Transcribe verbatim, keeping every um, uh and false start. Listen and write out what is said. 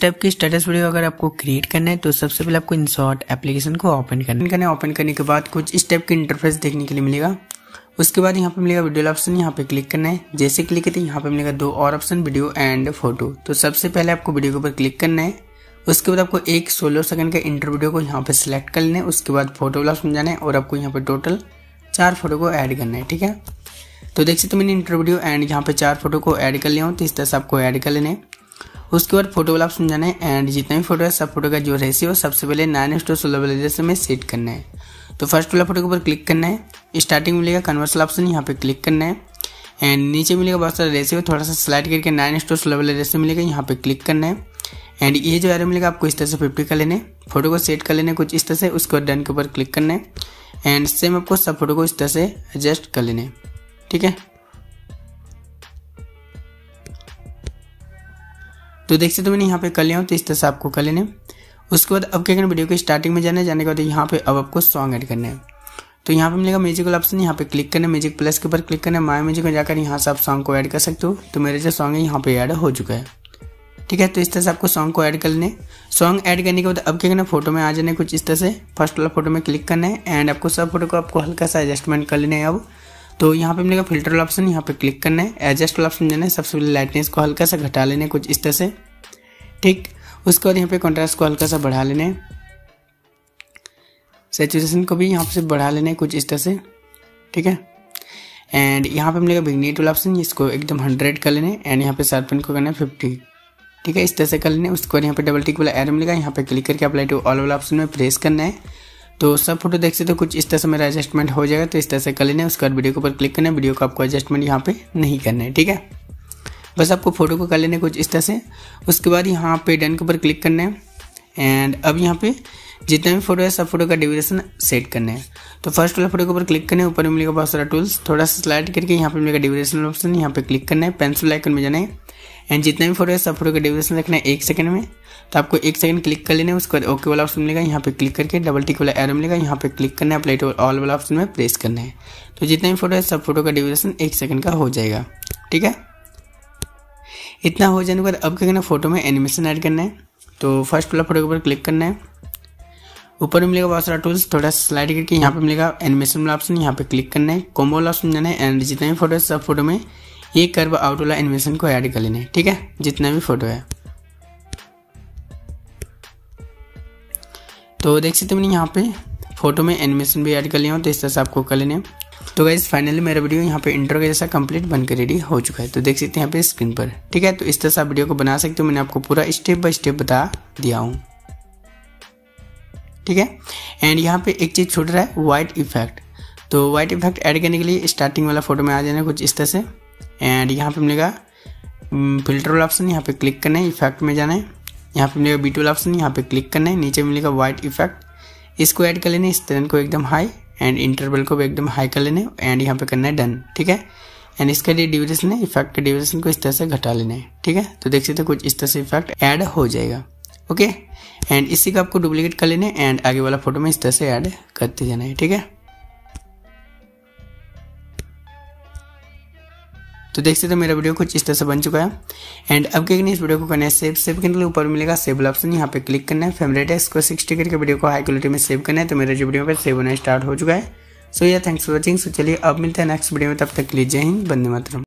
इस टाइप की status video अगर आपको क्रिएट करना है तो सबसे पहले आपको इंसॉर्ट एप्लीकेशन को ओपन करना है। ओपन करने के बाद कुछ इस टाइप के इंटरफेस देखने के लिए मिलेगा। उसके बाद यहाँ पे मिलेगा वीडियो ऑप्शन, यहाँ पे क्लिक करना है। जैसे क्लिक करते हैं यहाँ पे मिलेगा दो और ऑप्शन, वीडियो एंड फोटो। तो सबसे पहले आपको वीडियो के ऊपर क्लिक करना है। उसके बाद आपको एक सोलह सेकंड का इंटर वीडियो को यहाँ पे सिलेक्ट कर लेना है। उसके बाद फोटो वाला ऑप्शन जाना है और आपको यहाँ पे टोटल चार फोटो को ऐड करना है। ठीक है, तो देख सकते हो मैंने इंटर वीडियो एंड यहाँ पे चार फोटो को ऐड कर लिया हूँ। तो इस तरह से आपको ऐड कर लेना है। उसके बाद फोटो वाला ऑप्शन जाना है एंड जितना भी फोटो है सब फोटो का जो रेशियो सबसे पहले नाइन टू सोलह वाले रेशियो में सेट करना है। तो फर्स्ट वाला फोटो के ऊपर क्लिक करना है। स्टार्टिंग मिलेगा कन्वर्स वाला ऑप्शन, यहाँ पे क्लिक करना है एंड नीचे मिलेगा बहुत सारा रेशियो, थोड़ा सा स्लाइड करके नाइन टू सोलह वाले रेशियो मिलेगा, यहाँ पे क्लिक करना है। एंड ये जो एरो मिलेगा आपको इस तरह से फिफ्टी कर लेने, फोटो को सेट कर लेने कुछ इस तरह से। उसके बाद डन के ऊपर क्लिक करना है एंड सेम आपको सब फोटो को इस तरह से एडजस्ट कर लेने। ठीक है, तो देख सकते हो मैंने यहाँ पे कर लिया हूँ। तो इस तरह से आपको कर लेने। उसके बाद अब क्या करना, वीडियो के स्टार्टिंग में जाना है। जाने के बाद यहाँ पे अब आपको सॉन्ग ऐड करना है। तो यहाँ पे मिलेगा म्यूजिक वाला ऑप्शन, यहाँ पे क्लिक करना है। म्यूजिक प्लस के ऊपर क्लिक करना है। माय म्यूजिक में जाकर यहाँ से आप सॉन्ग को ऐड कर सकते हो। तो मेरे जो सॉन्ग है यहाँ पे ऐड हो चुका है। ठीक है, तो इस तरह से आपको सॉन्ग को ऐड कर लेने। सॉन्ग ऐड करने के बाद अब क्या करना, फोटो में आ जाने कुछ इस तरह से। फर्स्ट वाला फोटो में क्लिक करना है एंड आपको सब फोटो को आपको हल्का सा एडजस्टमेंट कर लेना है। अब तो यहाँ पे मिलेगा फिल्टर वाला ऑप्शन, यहाँ पे क्लिक करना है। एडजस्ट वाला ऑप्शन जाना है। सबसे पहले लाइटनेस को हल्का सा घटा लेने कुछ इस तरह से। ठीक, उसके बाद यहाँ पे कंट्रास्ट को हल्का सा बढ़ा लेने हैं। सैचुरेशन को भी यहाँ से बढ़ा लेने कुछ इस तरह से। ठीक है, एंड यहाँ पे मिलेगा विग्नेट वाला ऑप्शन, इसको एकदम हंड्रेड कर लेने एंड यहाँ पे शार्पन को करना है फिफ्टी। ठीक है, इस तरह से कर लेने। उसके बाद यहाँ पे डबल टिक वाला एरो मिलेगा, यहाँ पे क्लिक करके अप्लाई टू ऑल वाला ऑप्शन में प्रेस करना है। तो सब फोटो देख सकते हो कुछ इस तरह से मेरा एडजस्टमेंट हो जाएगा। तो इस तरह से कर लेना है। उसके बाद वीडियो के ऊपर क्लिक करना है। वीडियो को आपको एडजस्टमेंट यहाँ पे नहीं करना है। ठीक है, बस आपको फोटो को कर लेने कुछ इस तरह से। उसके बाद यहाँ पे डन के ऊपर क्लिक करना है एंड अब यहाँ पे जितना भी फोटो है सब फोटो का ड्यूरेशन सेट करना है। तो फर्स्ट वाला फोटो के ऊपर क्लिक करना है। ऊपर में मिलेगा बहुत सारा टूल्स, थोड़ा सा स्लाइड करके यहाँ पे मिलेगा ड्यूरेशन ऑप्शन, यहाँ पे क्लिक करना है। पेंसिल आइकन में जाना है एंड जितना भी फोटो है सब फोटो का ड्यूरेशन रखना है एक सेकंड में। तो आपको एक सेकंड क्लिक कर लेना है। उसके बाद ओके वाला ऑप्शन मिलेगा, यहाँ पे क्लिक करके डबल टिक वाला एरो मिलेगा, यहाँ पे क्लिक करना है। अप्लाई टू ऑल वाला ऑप्शन में प्रेस करना है। तो जितना भी फोटो है सब फोटो का ड्यूरेशन एक सेकंड का हो जाएगा। ठीक है, इतना हो जाने के बाद अब क्या करना, फोटो में एनिमेशन ऐड करना है। तो फर्स्ट वाला फोटो के ऊपर क्लिक करना है। ऊपर में मिलेगा बहुत सारा टूल्स, थोड़ा स्लाइड करके यहाँ पे मिलेगा एनिमेशन वाला ऑप्शन, यहाँ पे क्लिक करना है। कॉम्बो वाला ऑप्शन जाना है एंड जितने भी फोटो है सब फोटो में ये कर्व आउट वाला एनिमेशन को ऐड कर लेना है। ठीक है, जितना भी फोटो है। तो देख सकते हो मैंने यहाँ पे फोटो में एनिमेशन भी ऐड कर लिया हूँ। तो इस तरह से आपको कर लेने। तो गाइस फाइनली मेरा वीडियो यहाँ पे इंट्रो के जैसा कंप्लीट बनकर रेडी हो चुका है। तो देख सकते हैं यहाँ पे स्क्रीन पर। ठीक है, तो इस तरह से आप वीडियो को बना सकते हो। मैंने आपको पूरा स्टेप बाय स्टेप बता दिया हूँ। ठीक है, एंड यहाँ पे एक चीज़ छूट रहा है, वाइट इफेक्ट। तो वाइट इफेक्ट ऐड करने के लिए स्टार्टिंग वाला फोटो में आ जाना है कुछ इस तरह से एंड यहाँ पे मिलेगा फिल्टर वाला ऑप्शन, यहाँ पे क्लिक करना है। इफेक्ट में जाना है, यहाँ पे मिलेगा बीट वाला ऑप्शन, यहाँ पे क्लिक करना है। नीचे मिलेगा वाइट इफेक्ट, इसको ऐड कर लेना है। स्ट्रेन को एकदम हाई एंड इंटरवल को भी एकदम हाई कर लेना है एंड यहाँ पे करना है डन। ठीक है, एंड इसका जो ड्यूरेशन है, इफेक्ट के ड्यूरेशन को इस तरह से घटा लेना है। ठीक है, तो देख सकते हो कुछ इस तरह से इफेक्ट ऐड हो जाएगा। ओके, एंड इसी का आपको डुप्लीकेट कर लेना है एंड आगे वाला फोटो में इस तरह से ऐड करते जाना है। ठीक है, तो देख सकते हो मेरा वीडियो कुछ इस तरह से बन चुका है। एंड अब क्या करना है, इस वीडियो को करना है सेव। सेव करने के लिए ऊपर मिलेगा सेव वाला ऑप्शन, यहाँ पे क्लिक करना है। फेवरेट है, इसको सिक्सटी करके वीडियो को हाई क्वालिटी में सेव करना है। तो मेरा जो वीडियो पर सेव होना स्टार्ट हो चुका है। सो या थैंक्स फॉर वॉचिंग। सो चलिए अब मिलते हैं नेक्स्ट वीडियो में, तब तक के लिए जय हिंद, वंदे मातरम।